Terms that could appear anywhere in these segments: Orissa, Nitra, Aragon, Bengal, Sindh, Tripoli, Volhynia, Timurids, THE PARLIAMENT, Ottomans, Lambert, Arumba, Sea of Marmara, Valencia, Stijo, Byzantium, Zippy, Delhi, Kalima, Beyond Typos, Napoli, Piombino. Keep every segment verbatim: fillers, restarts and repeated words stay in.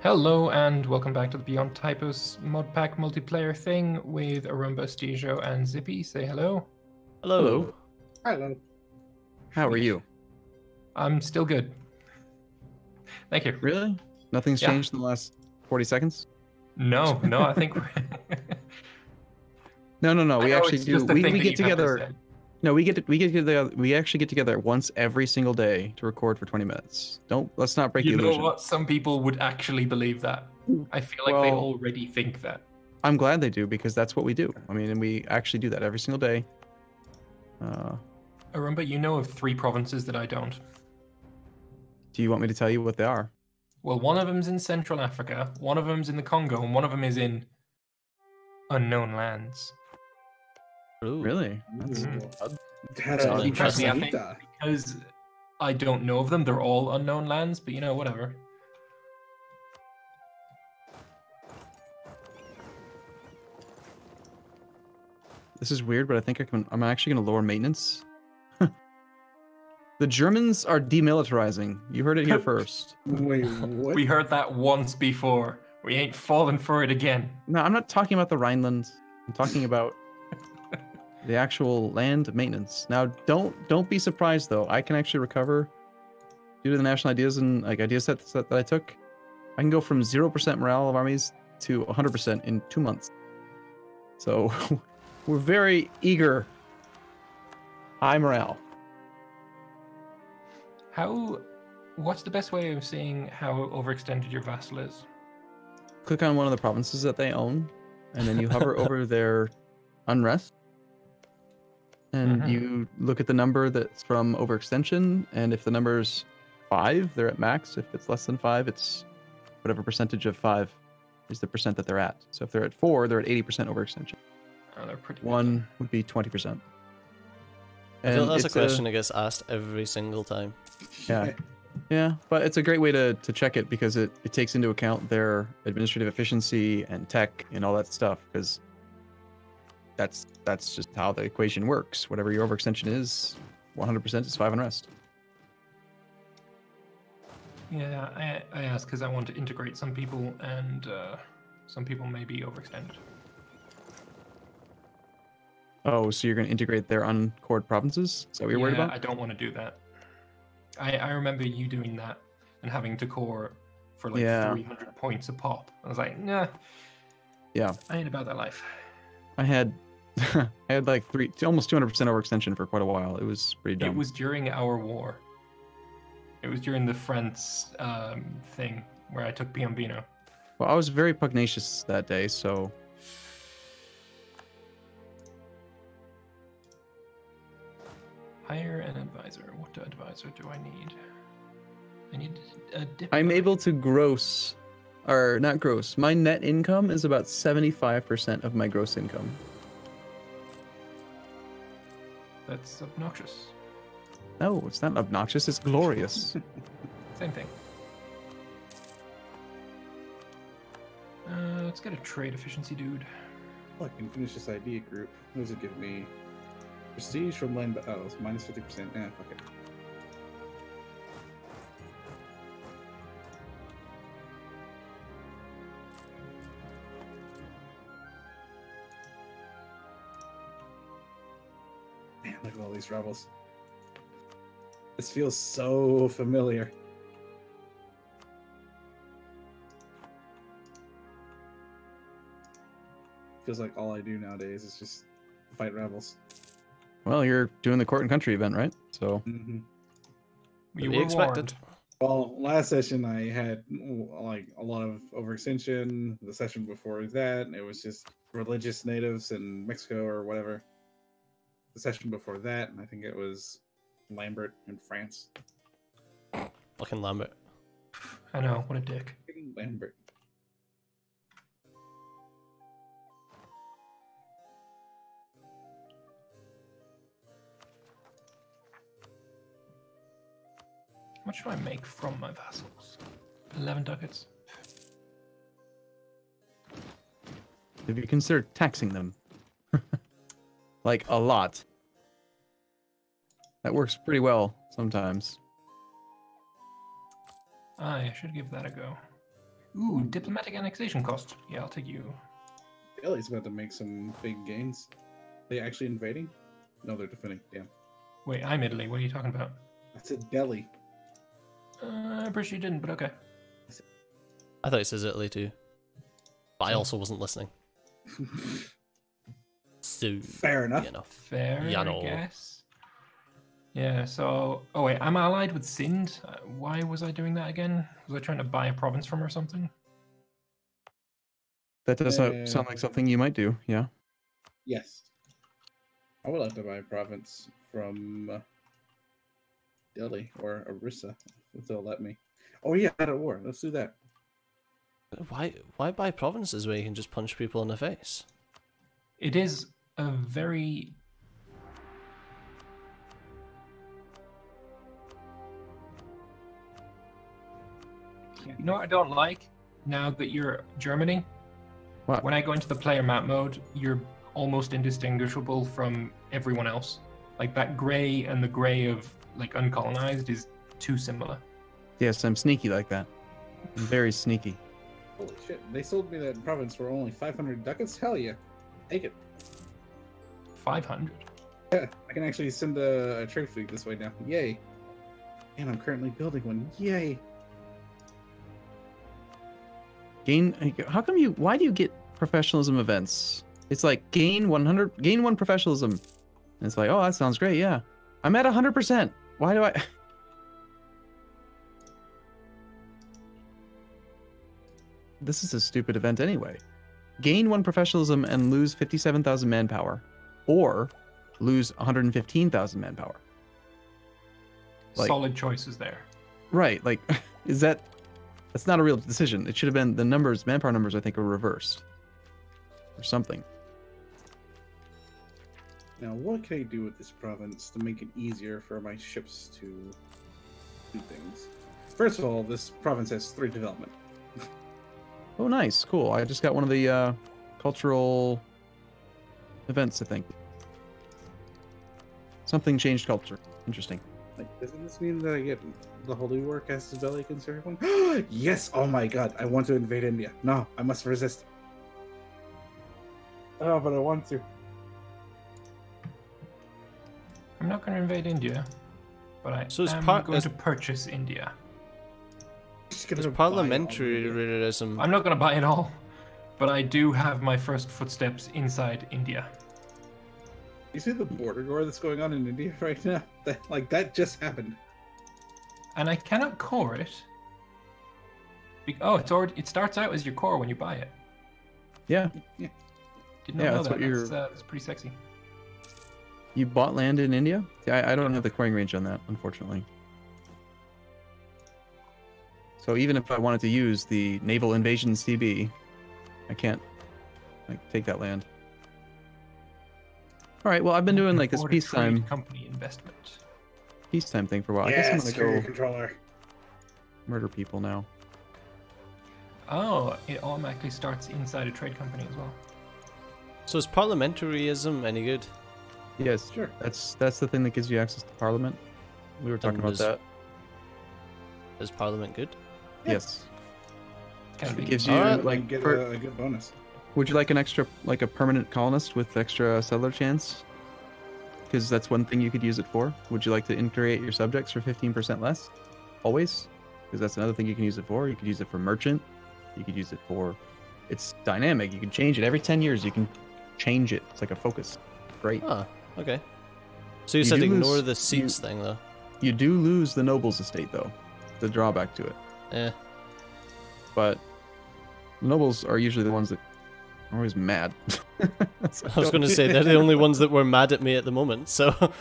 Hello and welcome back to the Beyond Typos mod pack multiplayer thing with Arumba, Stijo, and Zippy. Say hello. Hello. Hello. How are you? I'm still good. Thank you. Really? Nothing's yeah. changed in the last forty seconds? No, no, I think we're... No, no, no, we actually do. We, we get together... No, we get to, we get together. We actually get together once every single day to record for twenty minutes. Don't let's not break the illusion. You know what? Some people would actually believe that. I feel like well, they already think that. I'm glad they do because that's what we do. I mean, and we actually do that every single day. Uh, Arumba, you know of three provinces that I don't. Do you want me to tell you what they are? Well, one of them's in Central Africa, one of them's in the Congo, and one of them is in unknown lands. Ooh. Really? That's mm. That's so interesting. I think because I don't know of them, they're all unknown lands, but you know, whatever. This is weird, but I think I can, I'm actually going to lower maintenance. The Germans are demilitarizing. You heard it here first. Wait, what? We heard that once before. We ain't falling for it again. No, I'm not talking about the Rhineland. I'm talking about... the actual land maintenance. Now, don't don't be surprised though. I can actually recover due to the national ideas and like idea sets that, that I took. I can go from zero percent morale of armies to one hundred percent in two months. So we're very eager. High morale. How? What's the best way of seeing how overextended your vassal is? Click on one of the provinces that they own, and then you hover over their unrest. And mm-hmm. you look at the number that's from overextension, and if the number's five, they're at max. If it's less than five, it's whatever percentage of five is the percent that they're at. So if they're at four, they're at eighty percent overextension. Oh, they're pretty One good. would be twenty percent. And I feel that's a question that gets asked every single time. Yeah, yeah, but it's a great way to, to check it because it, it takes into account their administrative efficiency and tech and all that stuff because... That's that's just how the equation works. Whatever your overextension is, one hundred percent is five unrest. Yeah, I, I ask because I want to integrate some people, and uh, some people may be overextended. Oh, so you're going to integrate their uncored provinces? Is that what you're yeah, worried about? I don't want to do that. I, I remember you doing that and having to core for like yeah. three hundred points a pop. I was like, nah. Yeah. I ain't about that life. I had... I had like three, almost two hundred percent overextension for quite a while. It was pretty dumb. It was during our war. It was during the France um, thing where I took Piombino. Well, I was very pugnacious that day, so... Hire an advisor. What advisor do I need? I need a dip. I'm able to gross... Or not gross. My net income is about seventy-five percent of my gross income. That's obnoxious. No, it's not obnoxious. It's glorious. Same thing. Uh, let's get a trade efficiency, dude. Well, I can finish this idea group. What does it give me? Prestige from land battles, minus fifty percent. Eh, fuck it. Look at all these rebels. This feels so familiar. Feels like all I do nowadays is just fight rebels. Well, you're doing the court and country event, right? So mm-hmm. you were expected. Well, last session I had like a lot of overextension. The session before that, it was just religious natives in Mexico or whatever. The session before that, and I think it was Lambert in France. Fucking Lambert. I know, what a dick. Lambert. How much do I make from my vassals? eleven ducats. Have you considered taxing them? Like, a lot. That works pretty well sometimes. I should give that a go. Ooh, diplomatic annexation cost. Yeah, I'll take you. Delhi's about to make some big gains. Are they actually invading? No, they're defending. Yeah. Wait, I'm Italy. What are you talking about? I said Delhi. Uh, I'm pretty sure you didn't, but okay. I thought it says Italy too. But I also wasn't listening. So, fair enough. You know, fair, you know. I guess. Yeah, so... Oh wait, I'm allied with Sindh. Why was I doing that again? Was I trying to buy a province from her or something? That does uh, not sound like something you might do, yeah. Yes. I would like to buy a province from uh, Delhi or Orissa, if they'll let me. Oh yeah, at war. Let's do that. Why, why buy provinces where you can just punch people in the face? It is a very... You know what I don't like? Now that you're Germany? What? When I go into the player map mode, you're almost indistinguishable from everyone else. Like that grey and the grey of like uncolonized is too similar. Yes, I'm sneaky like that. I'm very sneaky. Holy shit, they sold me that province for only five hundred ducats? Hell yeah. Take it. five hundred? Yeah, I can actually send a, a trade fleet this way now. Yay. And I'm currently building one. Yay. Gain, how come you, why do you get professionalism events? It's like gain one hundred, gain one professionalism. And it's like, oh, that sounds great, yeah. I'm at one hundred percent. Why do I? This is a stupid event anyway. Gain one professionalism and lose fifty-seven thousand manpower, or lose one hundred fifteen thousand manpower. Like, solid choices there. Right, like, is that, that's not a real decision. It should have been the numbers, manpower numbers, I think, are reversed. Or something. Now, what can I do with this province to make it easier for my ships to do things? First of all, this province has three development. Oh, nice. Cool. I just got one of the uh, cultural events, I think. Something changed culture. Interesting. Like, doesn't this mean that I get the Holy War cast as Belly considered one? Yes! Oh my god, I want to invade India. No, I must resist. Oh, but I want to. I'm not going to invade India, but I so am part going to purchase India. There's parliamentaryism. I'm not going to buy it all, but I do have my first footsteps inside India. You see the border war that's going on in India right now? That, like, that just happened. And I cannot core it. Be oh, it's already, it starts out as your core when you buy it. Yeah. Yeah. Did not yeah, know that's that. What you're... That's, uh, that's pretty sexy. You bought land in India? I, I don't have the coring range on that, unfortunately. So even if I wanted to use the naval invasion C B, I can't like take that land. All right, well I've been doing like this peacetime company investment, peacetime thing for a while. Yes, I guess I'm gonna go controller. Murder people now. Oh, it automatically starts inside a trade company as well. So is parliamentaryism any good? Yes, sure. That's that's the thing that gives you access to parliament. We were talking and about is, that. Is parliament good? Yes. It gives you right, like get a, a good bonus. Would you like an extra, like a permanent colonist with extra settler chance? Because that's one thing you could use it for. Would you like to increate your subjects for fifteen percent less? Always, because that's another thing you can use it for. You could use it for merchant. You could use it for. It's dynamic. You can change it every ten years. You can change it. It's like a focus. Great. Ah, okay. So you, you said ignore lose, the seats you, thing though. You do lose the nobles estate though. The drawback to it. Yeah. But nobles are usually the ones that are always mad. So I was going to say, they're the only ones that were mad at me at the moment, so...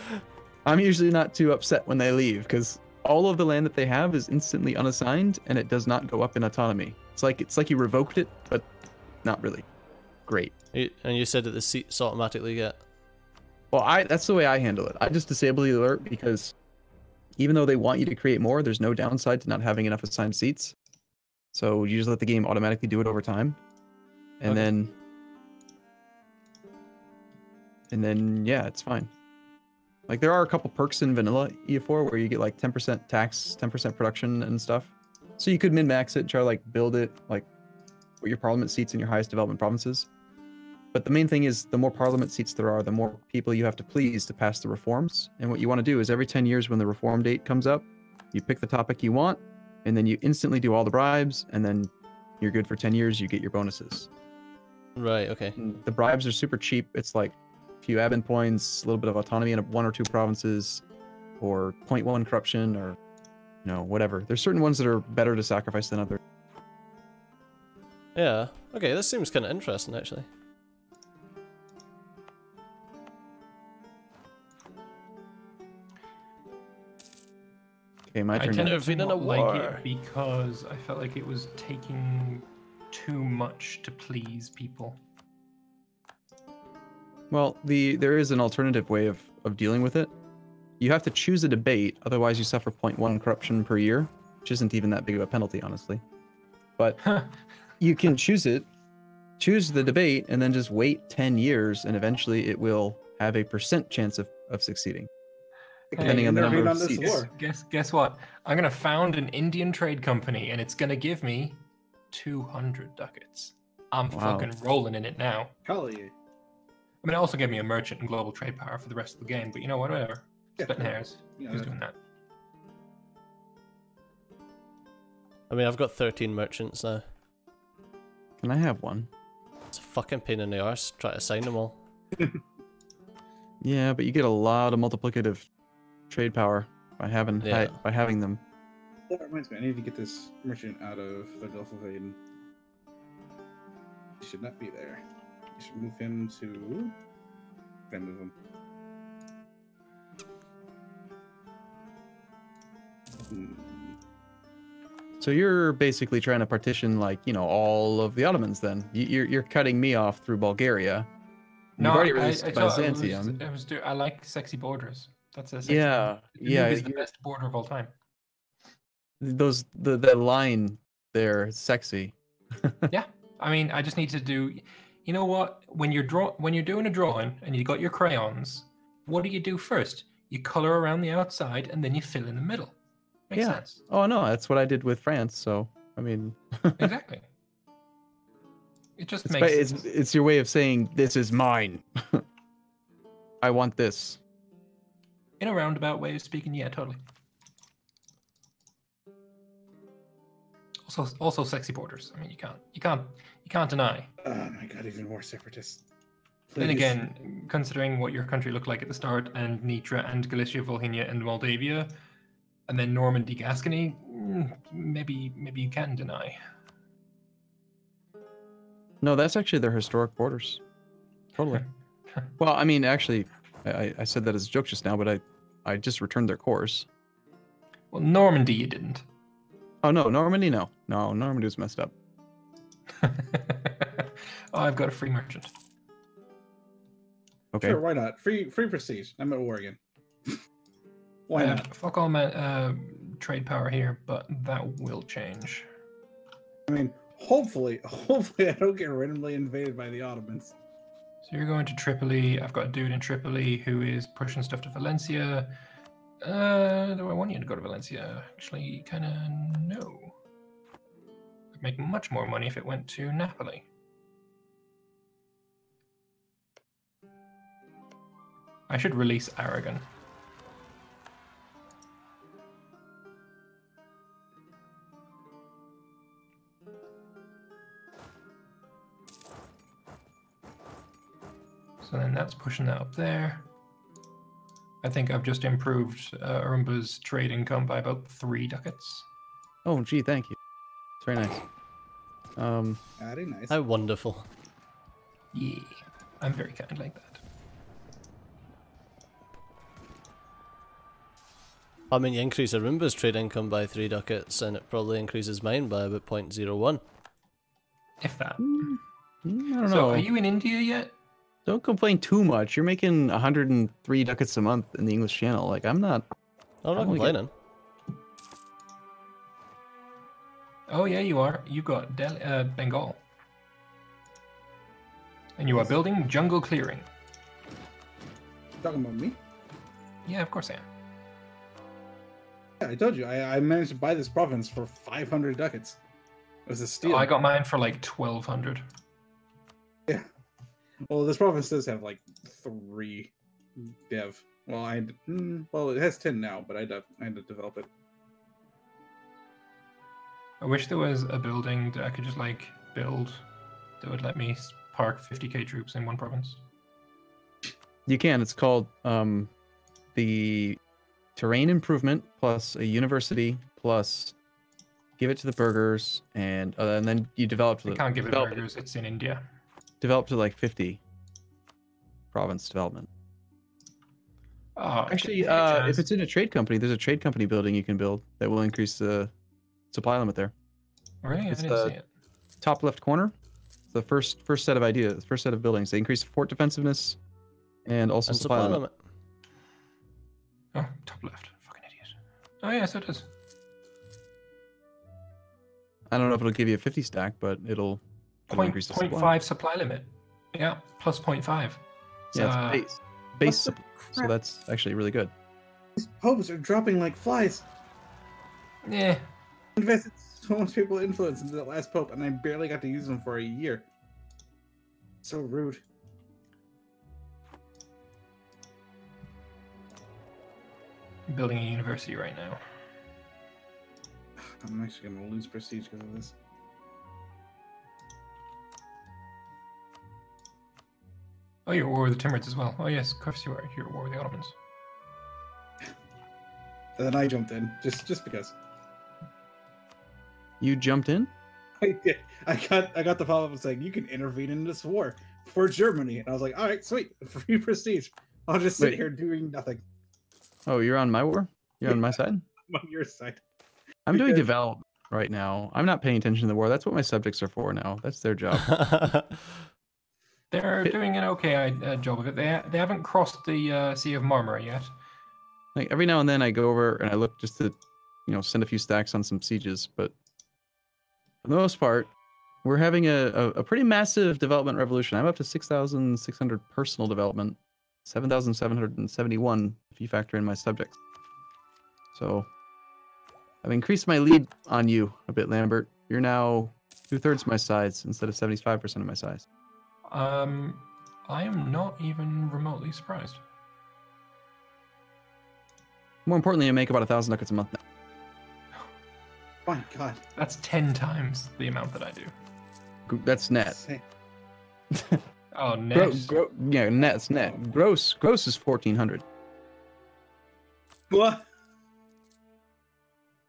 I'm usually not too upset when they leave, because all of the land that they have is instantly unassigned, and it does not go up in autonomy. It's like it's like you revoked it, but not really. Great. And you said that the seats automatically get... Well, I that's the way I handle it. I just disable the alert, because... Even though they want you to create more, there's no downside to not having enough assigned seats. So you just let the game automatically do it over time. And okay. then... And then, yeah, it's fine. Like, there are a couple perks in vanilla E four where you get like ten percent tax, ten percent production and stuff. So you could min-max it, try to like build it, like put your parliament seats in your highest development provinces. But the main thing is the more parliament seats there are, the more people you have to please to pass the reforms. And what you want to do is every ten years when the reform date comes up, you pick the topic you want, and then you instantly do all the bribes, and then you're good for ten years, you get your bonuses. Right, okay. And the bribes are super cheap. It's like a few admin points, a little bit of autonomy in one or two provinces, or zero point one corruption, or you know, whatever. There's certain ones that are better to sacrifice than others. Yeah, okay, this seems kind of interesting, actually. Okay, my turn. I tend to have been in a war because I felt like it was taking too much to please people. Well, the there is an alternative way of, of dealing with it. You have to choose a debate, otherwise you suffer zero point one corruption per year, which isn't even that big of a penalty, honestly. But you can choose it, choose the debate, and then just wait ten years, and eventually it will have a percent chance of, of succeeding. Depending hey, on the number of seats. Guess, guess, guess what? I'm going to found an Indian trade company, and it's going to give me two hundred ducats. I'm wow. fucking rolling in it now. Hell yeah. I mean, it also gave me a merchant and global trade power for the rest of the game, but you know what, whatever. Yeah. Splitting hairs. Yeah. Who's doing that? I mean, I've got thirteen merchants now. Can I have one? It's a fucking pain in the arse. Try to sign them all. Yeah, but you get a lot of multiplicative trade power by having yeah. hi, by having them. That reminds me, I need to get this merchant out of the Gulf of Aden. He should not be there. You should move him to. Then move him. Hmm. So you're basically trying to partition, like, you know, all of the Ottomans. Then you're you're cutting me off through Bulgaria. No, I, I, I, Byzantium. I, was, I, was do, I like sexy borders. That's a sexy yeah, yeah. It's the best border of all time. Those the that line there, sexy. Yeah, I mean, I just need to do. You know what? When you're draw, when you're doing a drawing and you got your crayons, what do you do first? You color around the outside and then you fill in the middle. Makes yeah. sense. Oh no, that's what I did with France. So I mean, exactly. It just it's makes by, sense. It's, it's your way of saying, this is mine. I want this. In a roundabout way of speaking, yeah, totally. Also, also sexy borders. I mean, you can't, you can't, you can't deny. Oh my god, even more separatists. Please. Then again, considering what your country looked like at the start, and Nitra, and Galicia, Volhynia, and Moldavia, and then Normandy, Gascony, maybe, maybe you can deny. No, that's actually their historic borders. Totally. Well, I mean, actually, I, I said that as a joke just now, but I, I just returned their cores. Well, Normandy, you didn't. Oh, no, Normandy, no. No, Normandy was messed up. Oh, I've got a free merchant. Okay. Sure, why not? Free free prestige. I'm at war again. Why yeah, not? Fuck all my uh, trade power here, but that will change. I mean... Hopefully, hopefully I don't get randomly invaded by the Ottomans. So you're going to Tripoli. I've got a dude in Tripoli who is pushing stuff to Valencia. Uh, do I want you to go to Valencia? Actually, kind of no. I'd make much more money if it went to Napoli. I should release Aragon. So then that's pushing that up there. I think I've just improved uh, Arumba's trade income by about three ducats. Oh, gee, thank you. It's very nice. Um, very nice. How wonderful. Yeah, I'm very kind like that. I mean, you increase Arumba's trade income by three ducats, and it probably increases mine by about zero point zero one. If that. Mm, I don't so know. Are you in India yet? Don't complain too much. You're making one hundred three ducats a month in the English Channel. Like, I'm not... I'm not complaining. Get... Oh, yeah, you are. You got Del uh, Bengal. And you are building jungle clearing. Talking about me? Yeah, of course I am. Yeah, I told you. I, I managed to buy this province for five hundred ducats. It was a steal. Oh, I got mine for like twelve hundred. Yeah. Well, this province does have like three dev. Well, I mm, well it has ten now, but I de I had to develop it. I wish there was a building that I could just like build that would let me park fifty K troops in one province. You can. It's called um, the terrain improvement plus a university plus give it to the burgers and uh, and then you develop. To the, can't give it burgers. It's in India. Developed to like fifty. Province development. Oh, actually, uh, if it's in a trade company, there's a trade company building you can build that will increase the supply limit there. Really? It's I didn't the see it. Top left corner. The first first set of ideas, the first set of buildings. They increase fort defensiveness and also and supply, supply limit. limit. Oh, top left. Fucking idiot. Oh yeah, so it does. I don't know if it'll give you a fifty stack, but it'll point, increase the point supply. zero point five supply limit. Yeah, plus zero point five. So, yeah, it's base. Base supply. So that's actually really good. These popes are dropping like flies. Yeah. I invested so much people influence into the last pope, and I barely got to use them for a year. So rude. I'm building a university right now. I'm actually going to lose prestige because of this. Oh, you're at war with the Timurids as well. Oh, yes, of course you are. You're at war with the Ottomans. And then I jumped in, just just because. You jumped in? I did. I got, I got the follow-up saying, you can intervene in this war for Germany. And I was like, all right, sweet. Free prestige. I'll just sit Wait. here doing nothing. Oh, you're on my war? You're on my side? I'm on your side. I'm because... doing development right now. I'm not paying attention to the war. That's what my subjects are for now. That's their job. They're doing an okay uh, job of it. They, they haven't crossed the uh, Sea of Marmara yet. Like every now and then I go over and I look just to, you know, send a few stacks on some sieges. But for the most part, we're having a, a, a pretty massive development revolution. I'm up to six thousand six hundred personal development, seven thousand seven hundred seventy-one if you factor in my subjects. So I've increased my lead on you a bit, Lambert. You're now two-thirds my size instead of seventy-five percent of my size. Um, I am not even remotely surprised. More importantly, I make about a thousand ducats a month now. Oh my god. That's ten times the amount that I do. That's net. Oh, net. Gro gro yeah, net's net. Gross, gross is fourteen hundred. What?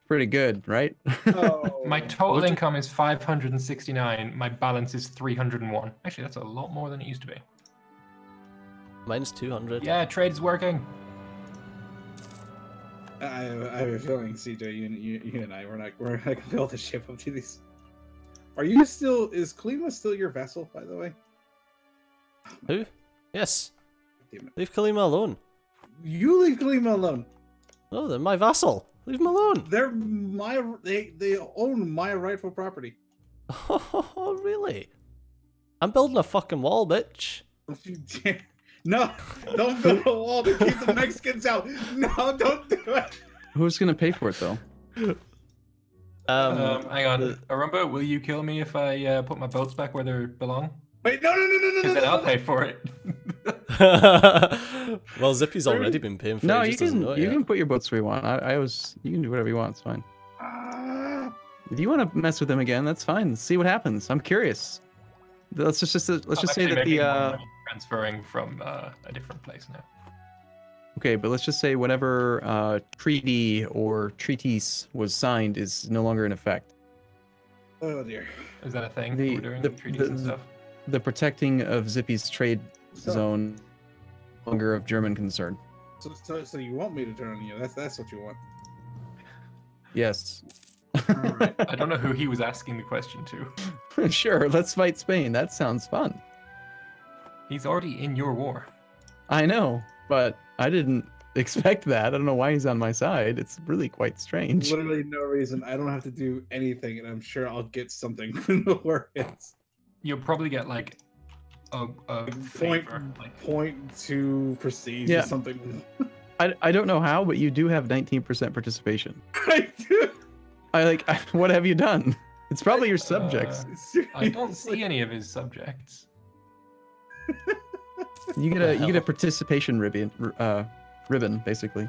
Pretty good, right? Oh. My total income is five hundred sixty-nine. My balance is three hundred one. Actually, that's a lot more than it used to be. Mine's two hundred. Yeah, trade's working. I, I have a feeling, C J, you, you, you and I, we're not, we're not going to build the ship up to these. Are you still, is Kalima still your vessel, by the way? Who? Yes. Leave Kalima alone. You leave Kalima alone. Oh, they're my vassal. Leave them alone. They're my. They they own my rightful property. Oh really? I'm building a fucking wall, bitch. No, don't build a wall to keep the Mexicans out. No, don't do it. Who's gonna pay for it though? Um, um hang on, Arumba, will you kill me if I uh, put my boats back where they belong? Wait, no, no, no, no, no. Because then I'll pay for it. Well, Zippy's already been paying for no, it. No, you can you yet. can put your boats where you want. I, I was you can do whatever you want. It's fine. Uh, if you want to mess with them again, that's fine. Let's see what happens. I'm curious. Let's just, just let's I'm just say that the uh, transferring from uh, a different place now. Okay, but let's just say whatever uh, treaty or treatise was signed is no longer in effect. Oh dear. Is that a thing? The, We're doing the, treaties the, and stuff. The protecting of Zippy's trade so, zone longer of German concern. So, so, so you want me to turn on you? That's that's what you want. Yes. All right. I don't know who he was asking the question to. Sure, let's fight Spain. That sounds fun. He's already in your war. I know, but I didn't expect that. I don't know why he's on my side. It's really quite strange. Literally no reason. I don't have to do anything, and I'm sure I'll get something from the war ends. You'll probably get like a, a point, point two prestige yeah. or something. I, I don't know how, but you do have nineteen percent participation. I do. I like. I, what have you done? It's probably your subjects. Uh, I don't see any of his subjects. You get a you get a participation ribbon, uh, ribbon basically.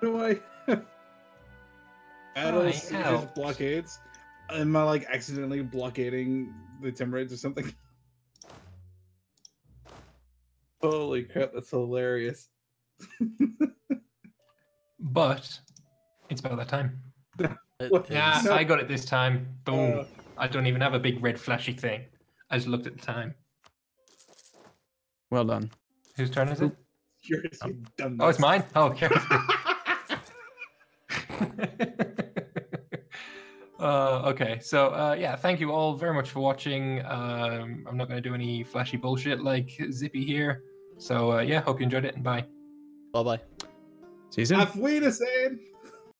What do I? Battles, oh, blockades. Am I like accidentally blockading the Timurids or something? Holy crap, that's hilarious. But it's about that time. Yeah, I got it this time. Boom. Uh, I don't even have a big red flashy thing. I just looked at the time. Well done. Whose turn is it? Yours, oh. You dumbass. Oh, it's mine? Oh, okay. uh, okay, so uh, yeah, thank you all very much for watching. Um, I'm not going to do any flashy bullshit like Zippy here. So uh, yeah, hope you enjoyed it and bye. Bye-bye. See you soon.